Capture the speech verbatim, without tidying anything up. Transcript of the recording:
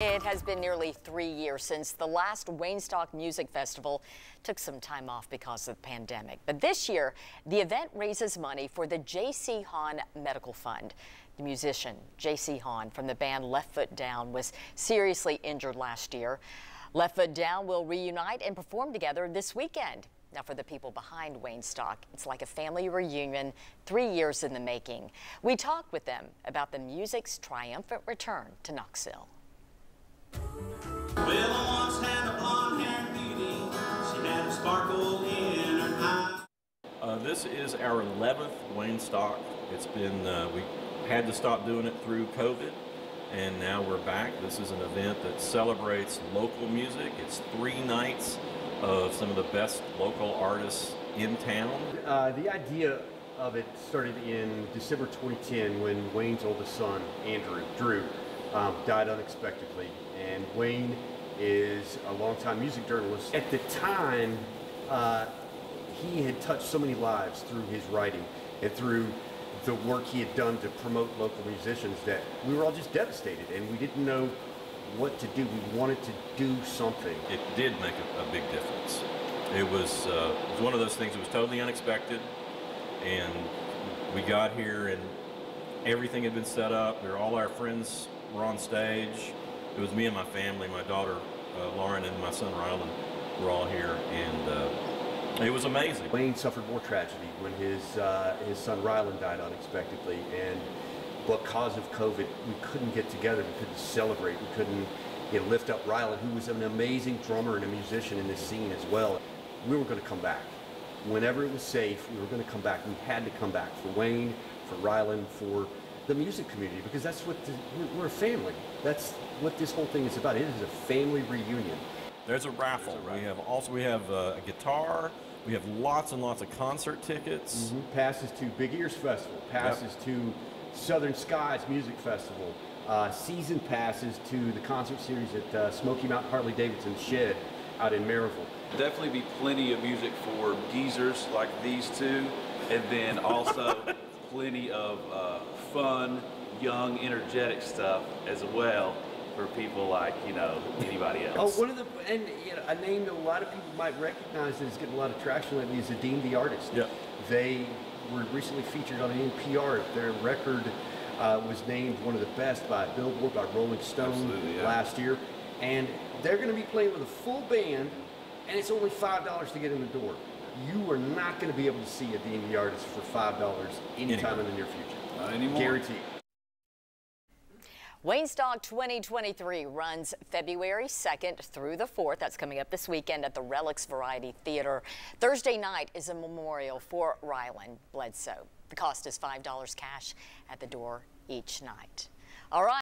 It has been nearly three years since the last Waynestock Music Festival took some time off because of the pandemic. But this year, the event raises money for the J C Hahn Medical Fund. The musician J C Hahn from the band Left Foot Down was seriously injured last year. Left Foot Down will reunite and perform together this weekend. Now, for the people behind Waynestock, it's like a family reunion, three years in the making. We talked with them about the music's triumphant return to Knoxville. Well, I once had a blonde-haired beauty. She had a sparkle in her eye. Uh, this is our eleventh Waynestock. It's been, uh, we had to stop doing it through COVID, and now we're back. This is an event that celebrates local music. It's three nights of some of the best local artists in town. Uh, the idea of it started in December twenty ten when Wayne's oldest son, Andrew, Drew, Um, died unexpectedly, and Wayne is a longtime music journalist. At the time, uh, he had touched so many lives through his writing and through the work he had done to promote local musicians that we were all just devastated, and we didn't know what to do. We wanted to do something. It did make a, a big difference. It was, uh, it was one of those things that was totally unexpected, and we got here and everything had been set up. They're all our friends. We're on stage. It was me and my family, my daughter uh, Lauren and my son Rylan were all here, and uh, it was amazing. Wayne suffered more tragedy when his uh, his son Rylan died unexpectedly, and because of COVID, we couldn't get together. We couldn't celebrate. We couldn't you know, lift up Rylan, who was an amazing drummer and a musician in this scene as well. We were going to come back. Whenever it was safe, we were going to come back. We had to come back for Wayne, for Rylan, for the music community, because that's what the, we're a family. That's what this whole thing is about. It is a family reunion. There's a raffle. There's a raffle. We have also we have a guitar. We have lots and lots of concert tickets. Mm-hmm. Passes to Big Ears Festival. Passes yep. to Southern Skies Music Festival. Uh, season passes to the concert series at uh, Smoky Mountain Harley-Davidson's Shed out in Maryville. Definitely be plenty of music for geezers like these two, and then also plenty of uh, fun, young, energetic stuff as well for people like, you know, anybody else. Oh, one of the, and you know, a name that a lot of people might recognize that is getting a lot of traction lately is Adeem the Artist. Yep. They were recently featured on N P R. Their record uh, was named one of the best by Billboard, by Rolling Stone yeah. last year. And they're going to be playing with a full band, and it's only five dollars to get in the door. You are not going to be able to see Adeem the Artist for five dollars anytime in the near future. Not anymore. Guaranteed. Waynestock twenty twenty-three runs February second through the fourth. That's coming up this weekend at the Relix Variety Theater. Thursday night is a memorial for Rylan Bledsoe. The cost is five dollars cash at the door each night. All right.